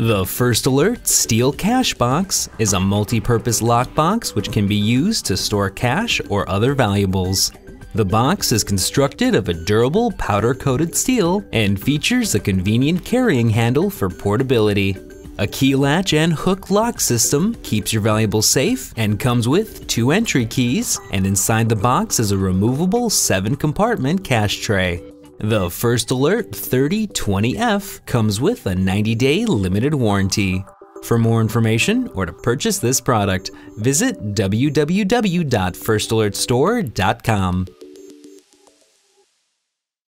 The First Alert Steel Cash Box is a multi-purpose lockbox which can be used to store cash or other valuables. The box is constructed of a durable powder-coated steel and features a convenient carrying handle for portability. A key latch and hook lock system keeps your valuables safe and comes with 2 entry keys, and inside the box is a removable 7-compartment cash tray. The First Alert 3020F comes with a 90-day limited warranty. For more information or to purchase this product, visit www.firstalertstore.com.